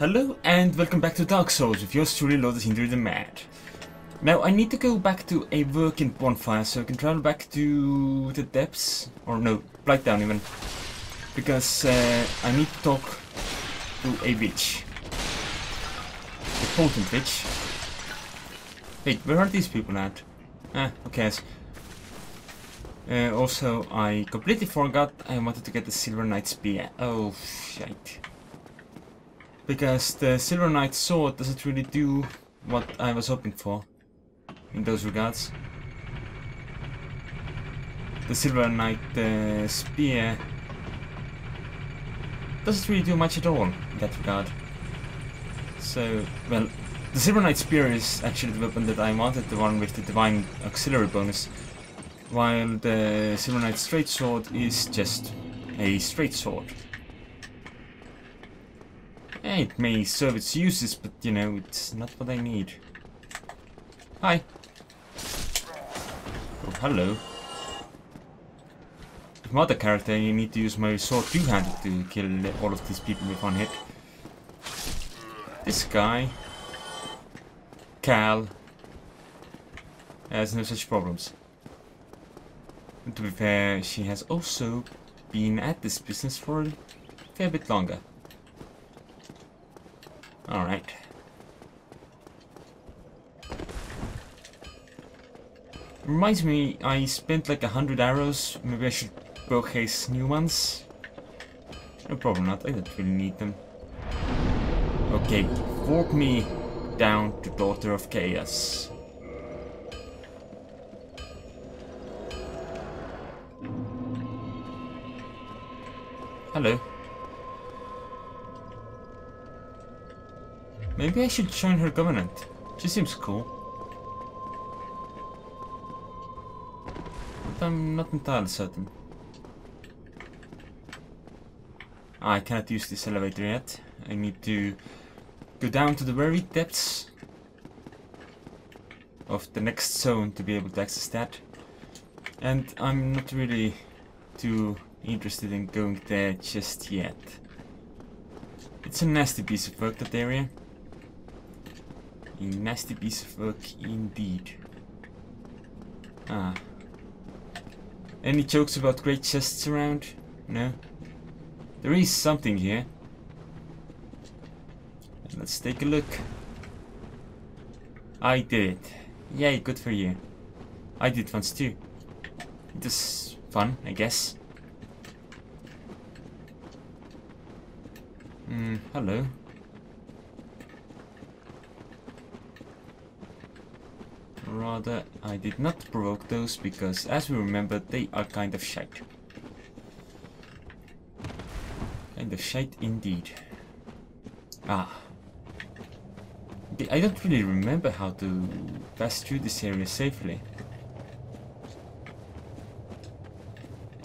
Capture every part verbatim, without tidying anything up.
Hello and welcome back to Dark Souls with yours truly, Lord of the Indoril Mad. Now I need to go back to a working bonfire so I can travel back to the depths, or no, right down even, because uh, I need to talk to a witch. A potent witch. Wait, where are these people at? Ah, who cares. Uh, also, I completely forgot I wanted to get the Silver Knight Spear. Oh, shite. Because the Silver Knight Sword doesn't really do what I was hoping for in those regards. The Silver Knight uh, Spear doesn't really do much at all in that regard. So, well, the Silver Knight Spear is actually the weapon that I wanted, the one with the Divine Auxiliary bonus, while the Silver Knight Straight Sword is just a straight sword. It may serve its uses, but you know, it's not what I need. Hi. Oh, hello. If I'm not a character, you need to use my sword two-handed to kill all of these people with one hit. This guy, Cal, has no such problems. And to be fair, she has also been at this business for a fair bit longer. Alright. Reminds me, I spent like a hundred arrows. Maybe I should purchase new ones. No, probably not. I don't really need them. Okay, walk me down to Daughter of Chaos. Hello. Maybe I should join her covenant. She seems cool. But I'm not entirely certain. I cannot use this elevator yet. I need to go down to the very depths of the next zone to be able to access that. And I'm not really too interested in going there just yet. It's a nasty piece of work, that area. A nasty piece of work indeed. Ah. Any jokes about great chests around? No? There is something here. Let's take a look. I did it. Yay, good for you. I did once too. It was fun, I guess. Hmm, hello. Rather, I did not provoke those because, as we remember, they are kind of shite. Kind of shite indeed. Ah. I don't really remember how to pass through this area safely.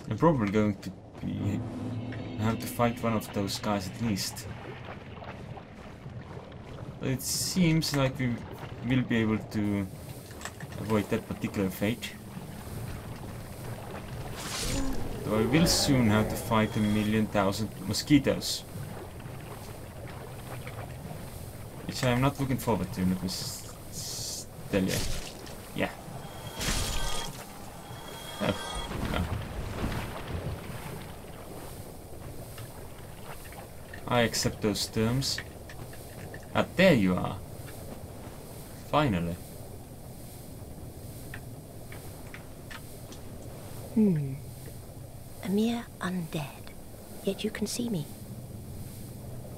I'm probably going to be, have to fight one of those guys at least. But it seems like we will be able to avoid that particular fate. Though I will soon have to fight a million thousand mosquitoes. Which I am not looking forward to, let me s tell you. Yeah. Oh, no. I accept those terms. Ah, there you are. Finally. Hmm. A mere undead, yet you can see me.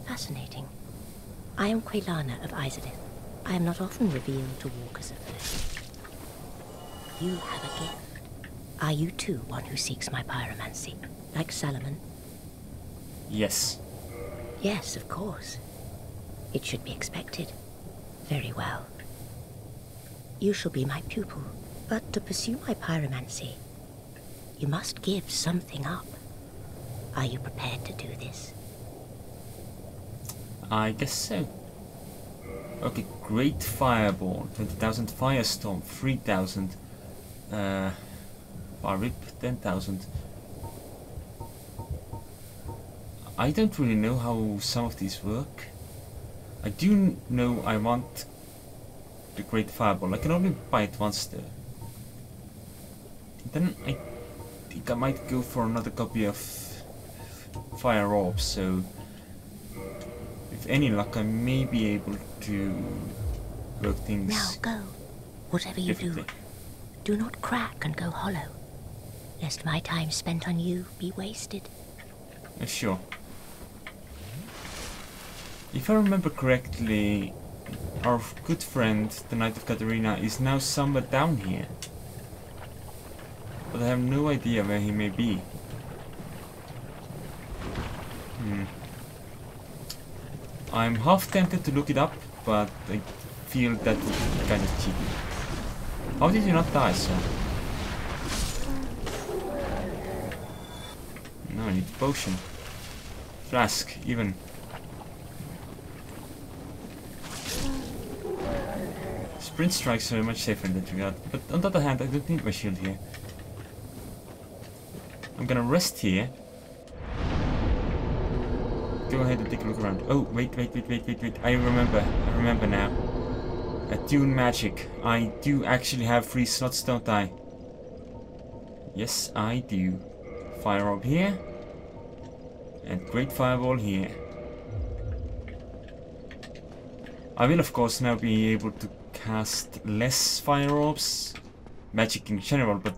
Fascinating. I am Quelana of Izalith. I am not often revealed to walkers at first. You have a gift. Are you too one who seeks my pyromancy, like Salomon? Yes. Yes, of course. It should be expected. Very well. You shall be my pupil, but to pursue my pyromancy, you must give something up. Are you prepared to do this? I guess so. Okay, Great Fireball, twenty thousand, Firestorm, three thousand, uh, Fire Rip, ten thousand. I don't really know how some of these work. I do know I want the Great Fireball. I can only buy it once though. Then I think I might go for another copy of Fire Orb, so with any luck I may be able to work things. Now go. Whatever you do, do not crack and go hollow, lest my time spent on you be wasted. Yeah, sure. If I remember correctly, our good friend, the Knight of Catarina, is now somewhere down here. But I have no idea where he may be. Hmm. I'm half tempted to look it up, but I feel that would be kind of cheap. How did you not die, sir? No, I need a potion. Flask, even. Sprint strikes are much safer in that regard, but on the other hand, I don't need my shield here. I'm gonna rest here. Go ahead and take a look around. Oh, wait, wait, wait, wait, wait, wait. I remember. I remember now. Attune magic. I do actually have three slots, don't I? Yes, I do. Fire Orb here. And Great Fireball here. I will of course now be able to cast less Fire Orbs. Magic in general, but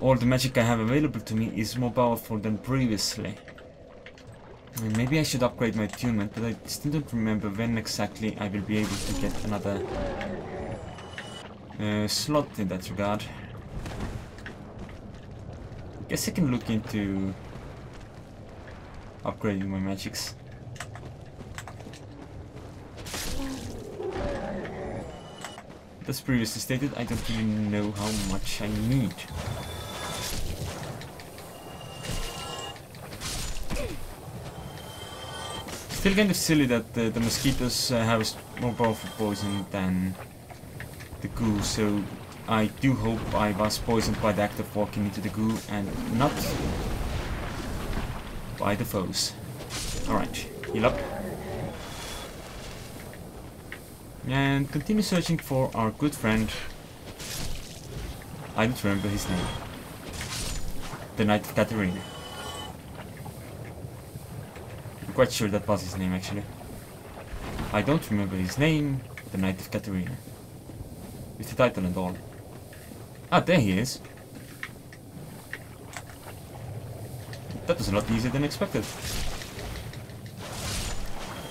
all the magic I have available to me is more powerful than previously. And maybe I should upgrade my attunement, but I still don't remember when exactly I will be able to get another uh, slot in that regard. I guess I can look into upgrading my magics. As previously stated, I don't really know how much I need. Still kind of silly that uh, the mosquitoes uh, have a more powerful poison than the goo, so I do hope I was poisoned by the act of walking into the goo and not by the foes. Alright, heal up. And continue searching for our good friend. I don't remember his name. The Knight of Catarina. I'm quite sure that was his name actually. I don't remember his name, the Knight of Catarina. With the title and all. Ah, there he is. That was a lot easier than expected.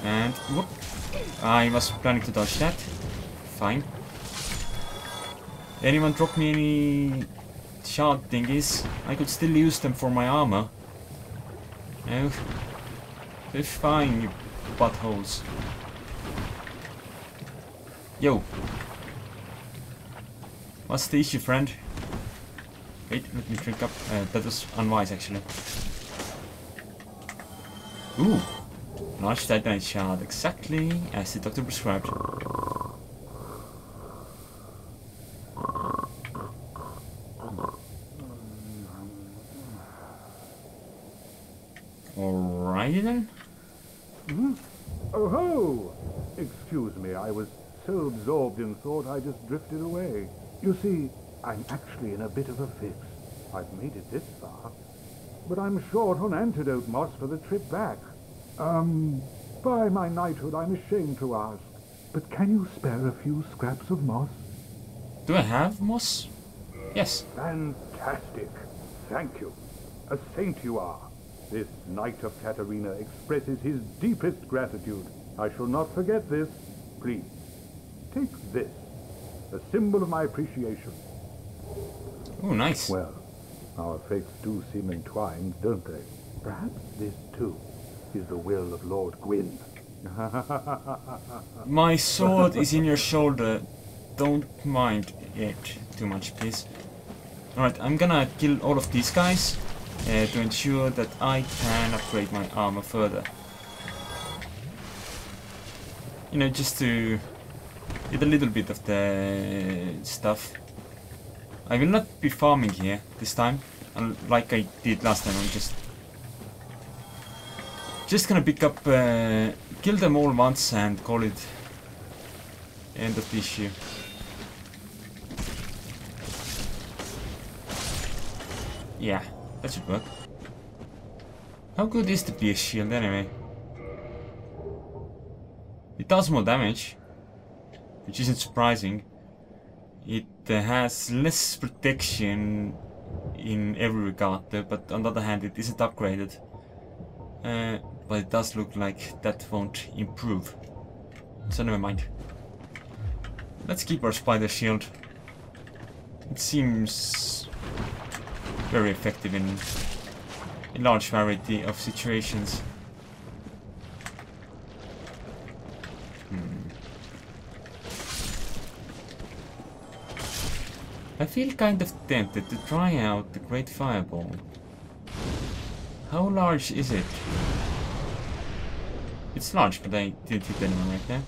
And whoop. I was planning to dodge that. Fine. Anyone drop me any shard thingies? I could still use them for my armor. No. They're fine, you buttholes. Yo. What's the issue, friend? Wait, let me drink up. Uh, that was unwise, actually. Ooh. Large titanite shard, exactly as the doctor prescribed. Alrighty then. Mm-hmm. Oh ho! Excuse me, I was so absorbed in thought I just drifted away. You see, I'm actually in a bit of a fix. I've made it this far, but I'm short on antidote moss for the trip back. Um, by my knighthood, I'm ashamed to ask, but can you spare a few scraps of moss? Do I have moss? Yes. Fantastic. Thank you. A saint you are. This Knight of Catarina expresses his deepest gratitude. I shall not forget this. Please, take this. A symbol of my appreciation. Oh, nice. Well, our fates do seem entwined, don't they? Perhaps this too is the will of Lord Gwyn. My sword is in your shoulder. Don't mind it too much, please. Alright, I'm gonna kill all of these guys uh, to ensure that I can upgrade my armor further. You know, just to get a little bit of the stuff. I will not be farming here this time, like I did last time. I'm just Just gonna pick up, uh, kill them all once and call it end of the issue. Yeah, that should work. How good is the Pierce Shield anyway? It does more damage, which isn't surprising. It uh, has less protection in every regard, but on the other hand it isn't upgraded. Uh, but it does look like that won't improve. So never mind. Let's keep our Spider Shield. It seems very effective in a large variety of situations. Hmm. I feel kind of tempted to try out the Great Fireball. How large is it? It's large, but I didn't hit anyone right there.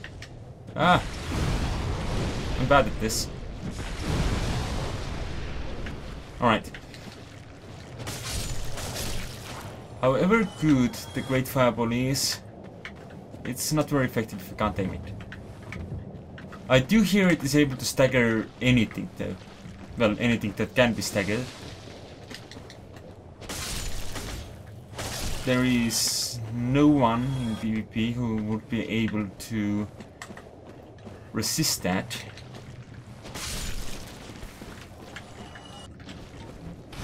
Ah! I'm bad at this. Alright. However good the Great Fireball is, it's not very effective if you can't aim it. I do hear it is able to stagger anything though. Well, anything that can be staggered. There is no one in PvP who would be able to resist that.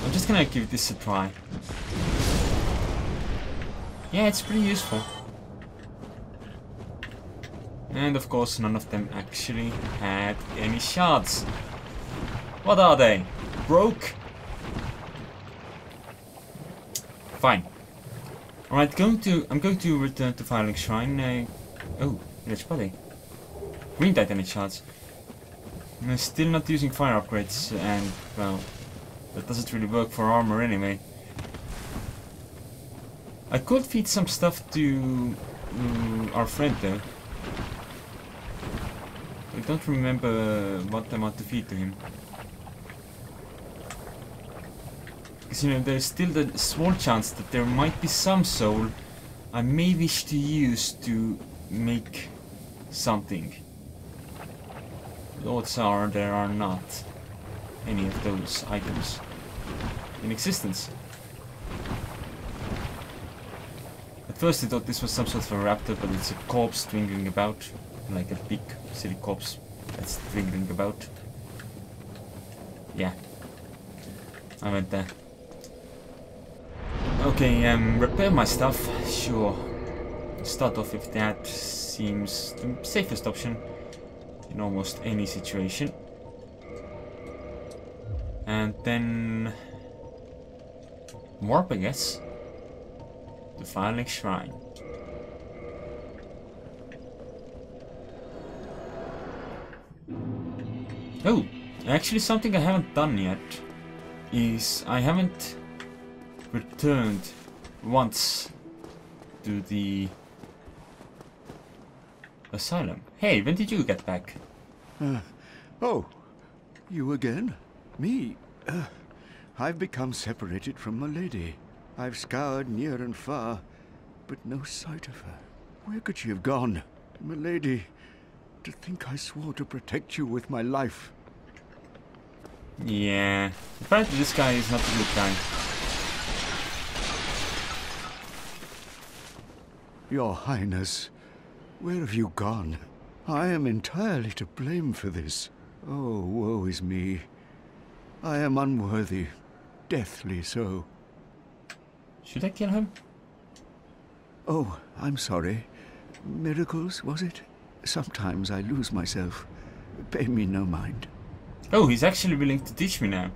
I'm just gonna give this a try. Yeah, it's pretty useful. And of course, none of them actually had any shards. What are they? Broke? Fine. Alright, going to I'm going to return to Firelink Shrine. Uh, oh, village body. Green Titanic shards. I'm still not using fire upgrades, and well, that doesn't really work for armor anyway. I could feed some stuff to um, our friend though. I don't remember what I want to feed to him. Because, you know, there's still the small chance that there might be some soul I may wish to use to make something. The odds are there are not any of those items in existence. At first I thought this was some sort of a raptor, but it's a corpse dwingling about. Like a big, silly corpse that's dwingling about. Yeah. I went there. Okay, um, repair my stuff, sure. Start off with that, seems the safest option in almost any situation. And then warp, I guess, the Firelink Shrine. Oh, actually something I haven't done yet is I haven't returned once to the asylum. Hey, when did you get back? Uh, oh, you again? Me? Uh, I've become separated from my lady. I've scoured near and far, but no sight of her. Where could she have gone? My lady, to think I swore to protect you with my life. Yeah, apparently this guy is not a good guy. Your Highness, where have you gone? I am entirely to blame for this. Oh, woe is me. I am unworthy, deathly so. Should I kill him? Oh, I'm sorry. Miracles, was it? Sometimes I lose myself. Pay me no mind. Oh, he's actually willing to teach me now.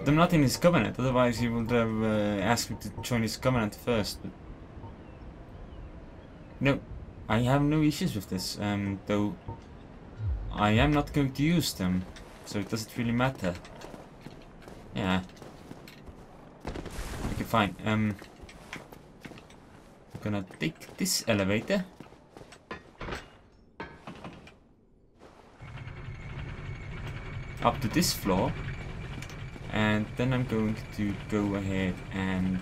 But I'm not in his covenant, otherwise he would have uh, asked me to join his covenant first. But no, I have no issues with this, um, though I am not going to use them, so it doesn't really matter. Yeah. Okay, fine. Um, I'm gonna take this elevator. Up to this floor. And then I'm going to go ahead and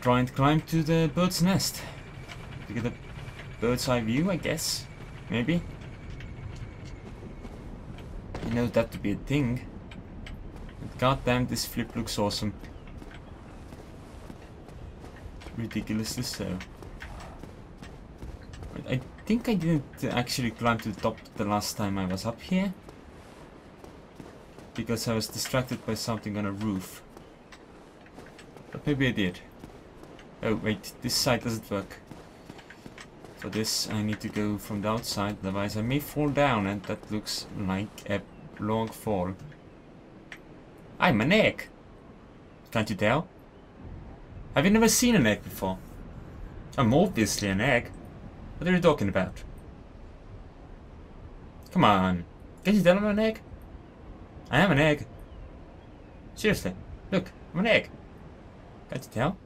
try and climb to the bird's nest to get a bird's eye view, I guess. Maybe. I know that to be a thing. But goddamn, this flip looks awesome. Ridiculously so. But I think I didn't actually climb to the top the last time I was up here, because I was distracted by something on a roof. But maybe I did. Oh wait, this side doesn't work. For this I need to go from the outside, otherwise I may fall down, and that looks like a log fall. I'm an egg! Can't you tell? Have you never seen an egg before? I'm obviously an egg. What are you talking about? Come on, can't you tell I'm an egg? I am an egg. Seriously, look, I'm an egg. Can't you tell?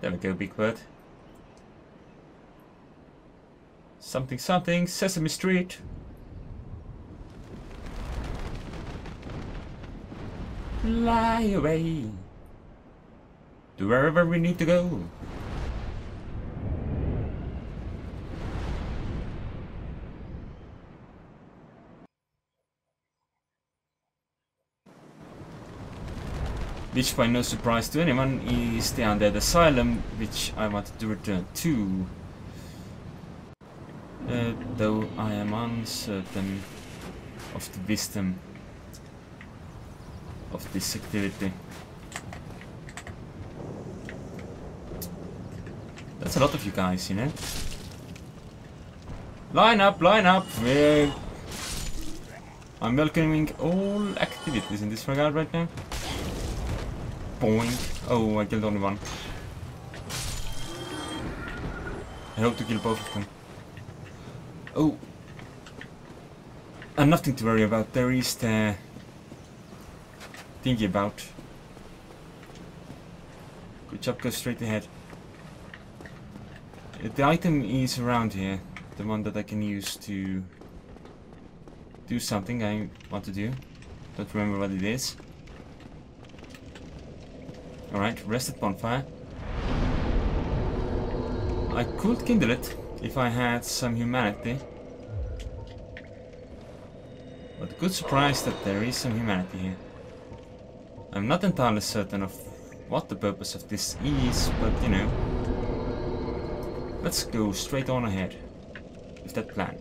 There we go, big bird. Something something, Sesame Street. Fly away to wherever we need to go. Which, by no surprise to anyone, is the Undead Asylum, which I wanted to return to. Uh, though I am uncertain of the wisdom of this activity. That's a lot of you guys, you know? Line up, line up! We're... I'm welcoming all activities in this regard right now. Boing. Oh, I killed only one. I hope to kill both of them. Oh. And nothing to worry about. There is the thingy about. Good job, go straight ahead. The item is around here. The one that I can use to do something I want to do. Don't remember what it is. Alright, rested bonfire. I could kindle it if I had some humanity. But good surprise that there is some humanity here. I'm not entirely certain of what the purpose of this is, but you know. Let's go straight on ahead with that plan.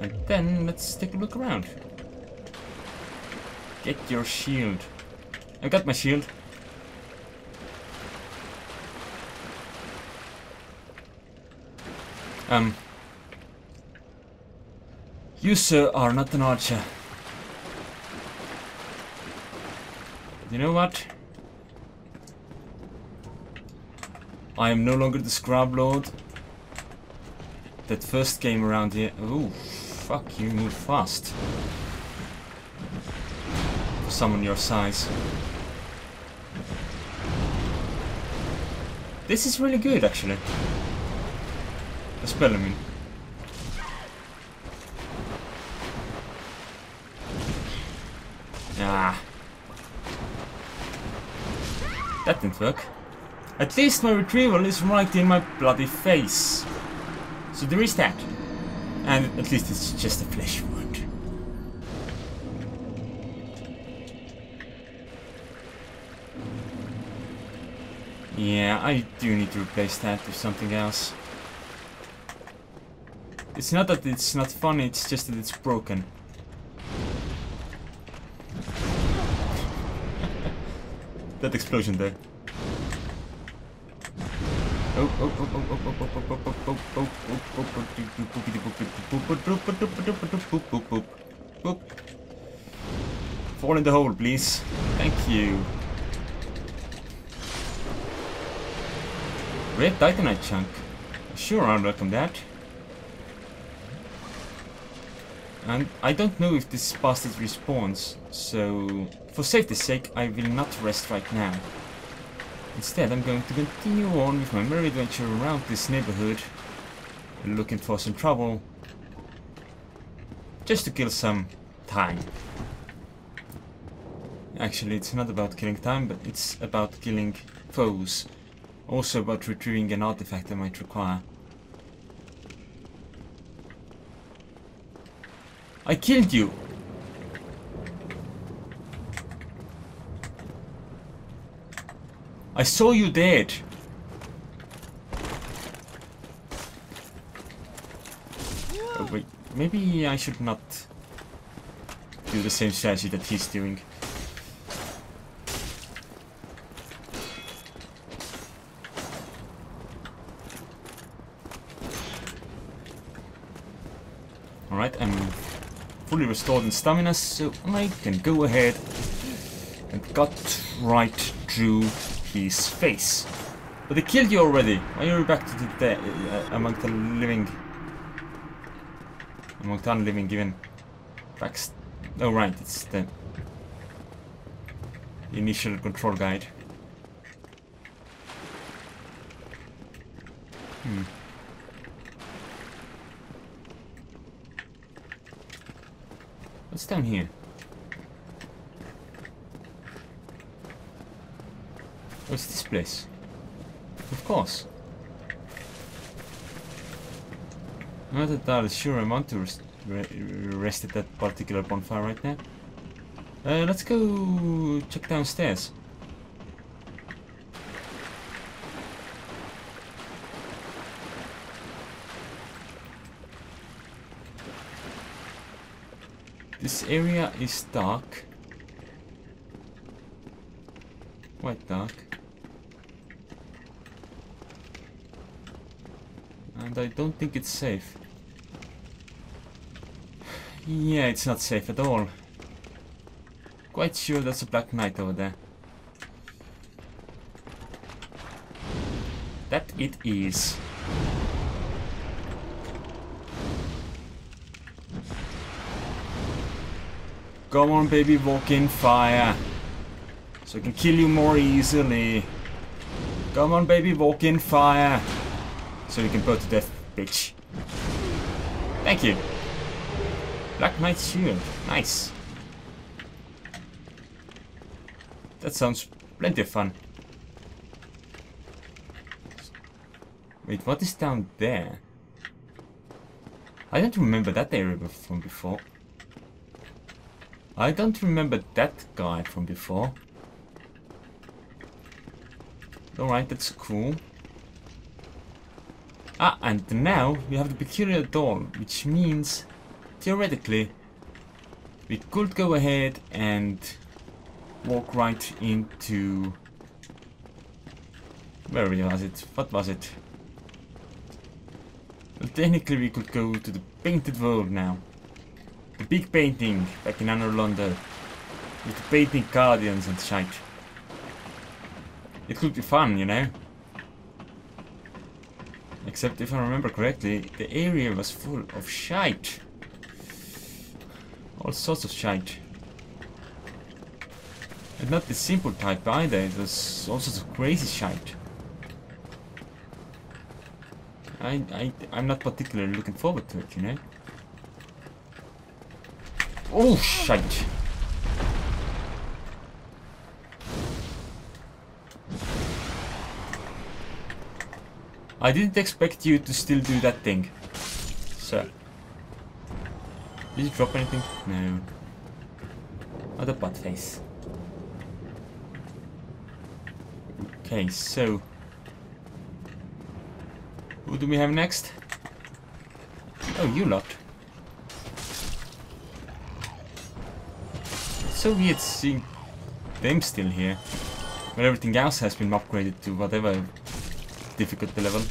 And then let's take a look around. Get your shield. I got my shield. Um. You, sir, are not an archer. But you know what? I am no longer the scrub lord that first came around here. Oh, fuck, you move fast. Someone your size. This is really good, actually. The spell, I mean. Ah. That didn't work. At least my retrieval is right in my bloody face. So there is that. And at least it's just a flesh wound. Yeah, I do need to replace that with something else. It's not that it's not fun, it's just that it's broken. That explosion there. Oh, oh, oh, oh, oh, oh, oh, oh, oh, oh, oh, oh, oh, fall in the hole, please. Thank you. Red Titanite chunk. Sure, I'll welcome that. And I don't know if this bastard respawns, so for safety's sake, I will not rest right now. Instead, I'm going to continue on with my merry adventure around this neighborhood, looking for some trouble, just to kill some time. I Actually, it's not about killing time, but it's about killing foes. Also about retrieving an artifact I might require. I killed you! I saw you dead! Oh, wait, maybe I should not do the same strategy that he's doing. Alright, I'm fully restored in stamina, so I can go ahead and cut right through his face. But they killed you already. Why are you back to the uh, among the living? Among the unliving, even. Backst oh right, it's the initial control guide. Hmm. What's down here? What's this place? Of course. Not that I'm sure I want to rest, re rest at that particular bonfire right now. Uh, let's go check downstairs. This area is dark. Quite dark. And I don't think it's safe. Yeah, it's not safe at all. Quite sure that's a Black Knight over there. That it is. Come on, baby, walk in fire, so I can kill you more easily. Come on, baby, walk in fire, so you can put to death, bitch. Thank you. Black Knight shield, nice. That sounds plenty of fun. Wait, what is down there? I don't remember that area from before. I don't remember that guy from before. Alright, that's cool. Ah, and now we have the Peculiar Doll, which means, theoretically, we could go ahead and walk right into... Where was it? What was it? Well, technically we could go to the Painted World now. The big painting back in Anor Londo with the painting guardians and shite. It could be fun, you know. Except if I remember correctly, the area was full of shite. All sorts of shite. And not the simple type either, it was all sorts of crazy shite. I, I, I'm not particularly looking forward to it, you know. Oh, shite! I didn't expect you to still do that thing. So... Did you drop anything? No. Not a butt face. Okay, so... Who do we have next? Oh, you lot. So weird seeing them still here, when everything else has been upgraded to whatever difficulty level.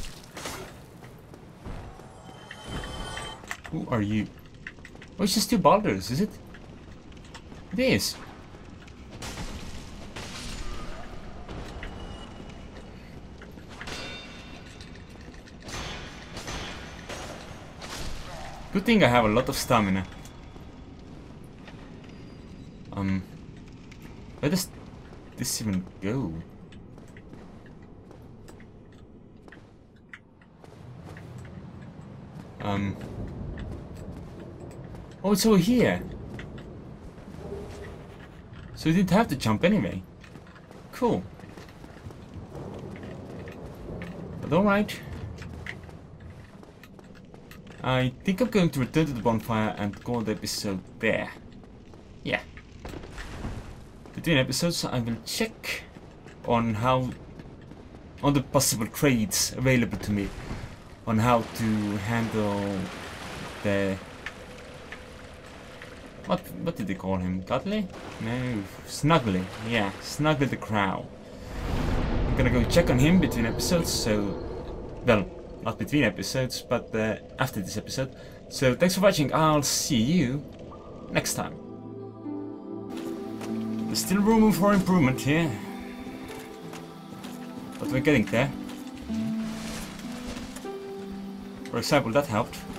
Who are you? Oh, it's just two boulders, is it? It is. Good thing I have a lot of stamina. Um, where does this even go? Um, oh, it's over here. So So we didn't have to jump anyway. Cool. But alright. I think I'm going to return to the bonfire and call the episode there. Yeah. Between episodes I will check on how... on the possible trades available to me. On how to handle the... What, what did they call him? Cuddly? No, Snuggly. Yeah, Snuggly the Crow. I'm gonna go check on him between episodes, so... Well, not between episodes, but uh, after this episode. So thanks for watching, I'll see you next time. There's still room for improvement here. But we're getting there. For example, that helped.